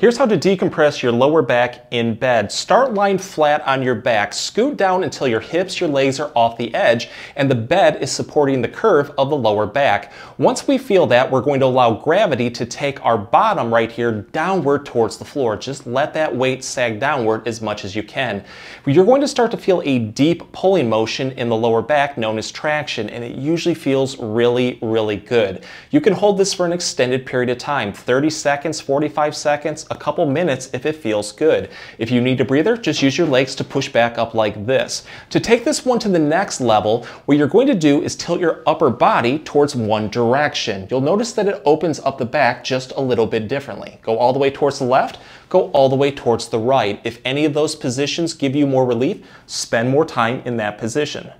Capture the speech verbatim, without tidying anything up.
Here's how to decompress your lower back in bed. Start lying flat on your back. Scoot down until your hips, your legs are off the edge, and the bed is supporting the curve of the lower back. Once we feel that, we're going to allow gravity to take our bottom right here downward towards the floor. Just let that weight sag downward as much as you can. You're going to start to feel a deep pulling motion in the lower back known as traction, and it usually feels really, really good. You can hold this for an extended period of time, thirty seconds, forty-five seconds, a couple minutes if it feels good. If you need a breather, just use your legs to push back up like this. To take this one to the next level, what you're going to do is tilt your upper body towards one direction. You'll notice that it opens up the back just a little bit differently. Go all the way towards the left, go all the way towards the right. If any of those positions give you more relief, spend more time in that position.